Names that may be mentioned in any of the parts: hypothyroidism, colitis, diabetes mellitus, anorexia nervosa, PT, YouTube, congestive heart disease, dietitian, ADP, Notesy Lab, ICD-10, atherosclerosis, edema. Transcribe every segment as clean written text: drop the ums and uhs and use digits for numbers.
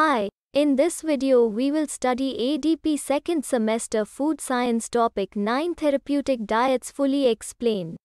Hi, in this video we will study ADP second semester food science topic 9 therapeutic diets fully explained.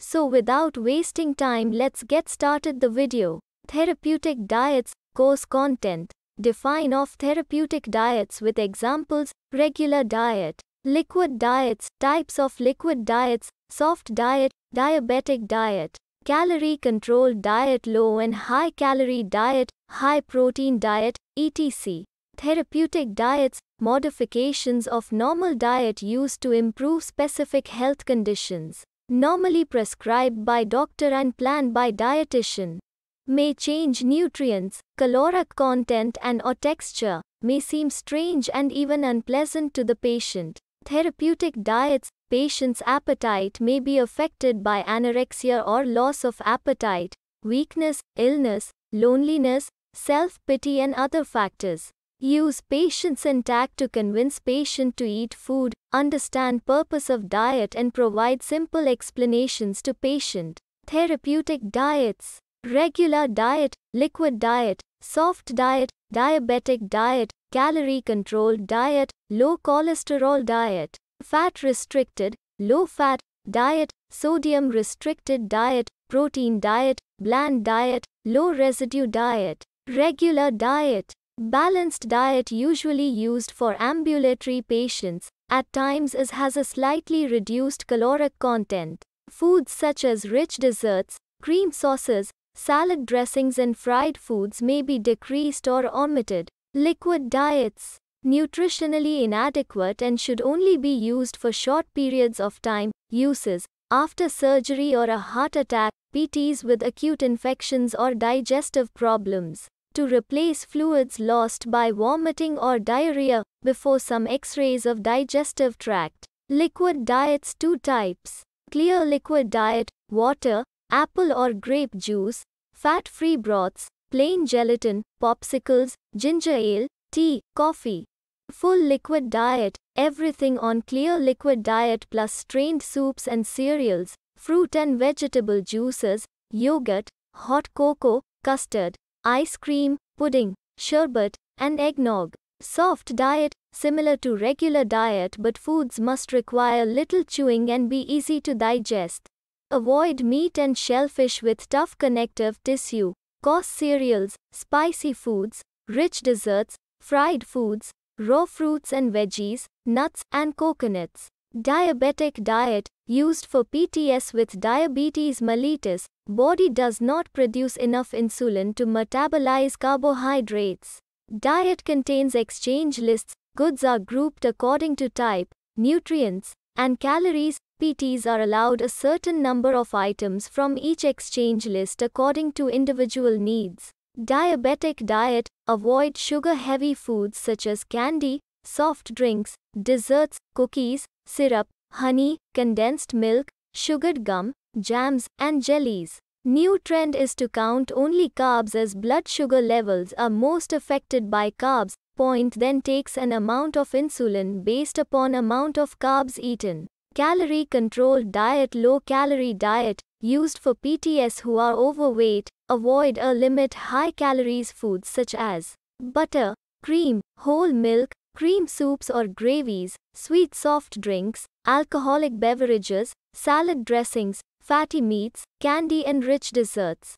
So without wasting time, let's get started the video. Therapeutic diets, course content, define of therapeutic diets with examples, regular diet, liquid diets, types of liquid diets, soft diet, diabetic diet, calorie controlled diet, low and high calorie diet, high protein diet, etc. Therapeutic diets, modifications of normal diet used to improve specific health conditions, normally prescribed by doctor and planned by dietitian. May change nutrients, caloric content and or texture, may seem strange and even unpleasant to the patient. Therapeutic diets, patient's appetite may be affected by anorexia or loss of appetite, weakness, illness, loneliness, self-pity and other factors. Use patient's intact to convince patient to eat food, understand purpose of diet and provide simple explanations to patient. Therapeutic diets, regular diet, liquid diet, soft diet, diabetic diet, calorie controlled diet, low cholesterol diet, fat restricted, low fat diet, sodium restricted diet, protein diet, bland diet, low residue diet, regular diet, balanced diet usually used for ambulatory patients, at times it has a slightly reduced caloric content. Foods such as rich desserts, cream sauces, salad dressings and fried foods may be decreased or omitted. Liquid diets, nutritionally inadequate and should only be used for short periods of time. Uses, after surgery or a heart attack, PTs with acute infections or digestive problems, to replace fluids lost by vomiting or diarrhea, before some X-rays of digestive tract. Liquid diets, two types, clear liquid diet, water, apple or grape juice, fat-free broths, plain gelatin, popsicles, ginger ale, tea, coffee. Full liquid diet, everything on clear liquid diet plus strained soups and cereals, fruit and vegetable juices, yogurt, hot cocoa, custard, ice cream, pudding, sherbet, and eggnog. Soft diet, similar to regular diet but foods must require little chewing and be easy to digest. Avoid meat and shellfish with tough connective tissue. Coarse cereals, spicy foods, rich desserts, fried foods, raw fruits and veggies, nuts and coconuts. Diabetic diet, used for PTs with diabetes mellitus, body does not produce enough insulin to metabolize carbohydrates. Diet contains exchange lists, goods are grouped according to type, nutrients, and calories. PTs are allowed a certain number of items from each exchange list according to individual needs. Diabetic diet, avoid sugar-heavy foods such as candy, soft drinks, desserts, cookies, syrup, honey, condensed milk, sugared gum, jams, and jellies. New trend is to count only carbs as blood sugar levels are most affected by carbs. Point then takes an amount of insulin based upon amount of carbs eaten. Calorie-controlled diet, low-calorie diet, used for PTs who are overweight, avoid or limit high-calories foods such as butter, cream, whole milk, cream soups or gravies, sweet soft drinks, alcoholic beverages, salad dressings, fatty meats, candy and rich desserts.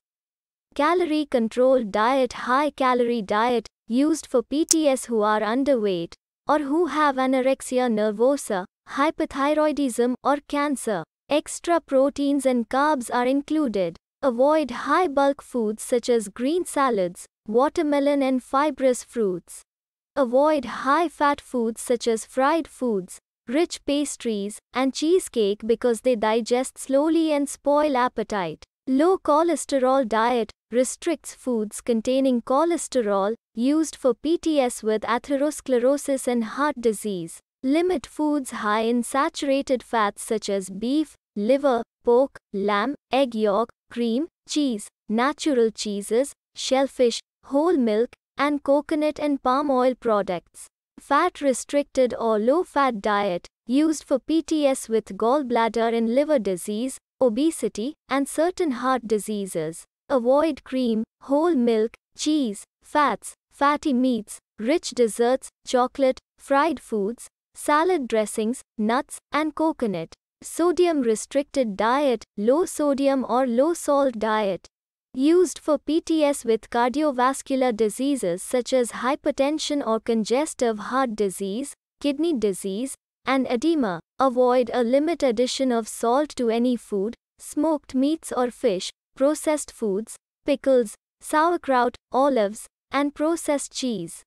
Calorie-controlled diet, high-calorie diet, used for PTs who are underweight, or who have anorexia nervosa, hypothyroidism or cancer. Extra proteins and carbs are included. Avoid high bulk foods such as green salads, watermelon and fibrous fruits. Avoid high fat foods such as fried foods, rich pastries, and cheesecake because they digest slowly and spoil appetite. Low cholesterol diet, restricts foods containing cholesterol, used for PTs with atherosclerosis and heart disease. Limit foods high in saturated fats such as beef, liver, pork, lamb, egg yolk, cream, cheese, natural cheeses, shellfish, whole milk, and coconut and palm oil products. Fat-restricted or low-fat diet, used for PTs with gallbladder and liver disease, obesity, and certain heart diseases. Avoid cream, whole milk, cheese, fats, fatty meats, rich desserts, chocolate, fried foods, salad dressings, nuts, and coconut. Sodium-restricted diet, low-sodium or low-salt diet. Used for PTS with cardiovascular diseases such as hypertension or congestive heart disease, kidney disease, and edema. Avoid a limit addition of salt to any food, smoked meats or fish, processed foods, pickles, sauerkraut, olives, and processed cheese.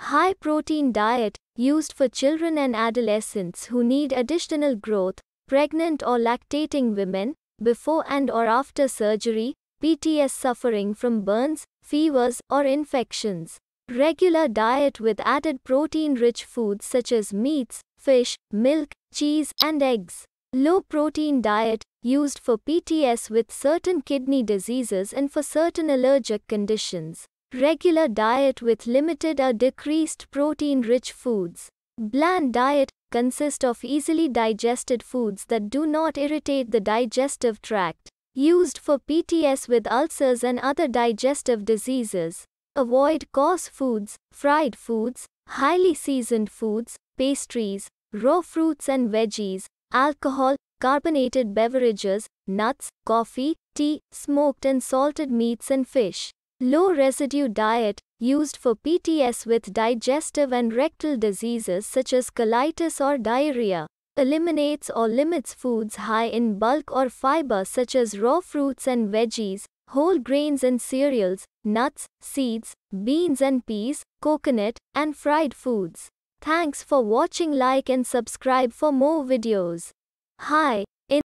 High-protein diet, used for children and adolescents who need additional growth, pregnant or lactating women, before and or after surgery, PTS suffering from burns, fevers, or infections. Regular diet with added protein-rich foods such as meats, fish, milk, cheese, and eggs. Low-protein diet, used for PTS with certain kidney diseases and for certain allergic conditions. Regular diet with limited or decreased protein-rich foods. Bland diet, consist of easily digested foods that do not irritate the digestive tract. Used for PTS with ulcers and other digestive diseases. Avoid coarse foods, fried foods, highly seasoned foods, pastries, raw fruits and veggies, alcohol, carbonated beverages, nuts, coffee, tea, smoked and salted meats and fish. Low-residue diet, used for PTS with digestive and rectal diseases such as colitis or diarrhea. Eliminates or limits foods high in bulk or fiber such as raw fruits and veggies, whole grains and cereals, nuts, seeds, beans and peas, coconut, and fried foods. Thanks for watching. Like and subscribe for more videos.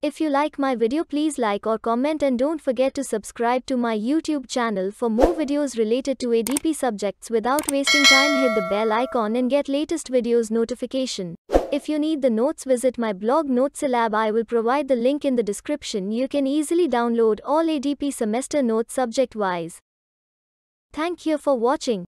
If you like my video, please like or comment and don't forget to subscribe to my YouTube channel for more videos related to ADP subjects. Without wasting time, hit the bell icon and get latest videos notification. If you need the notes, visit my blog Notesy Lab. I will provide the link in the description. You can easily download all ADP semester notes subject wise. Thank you for watching.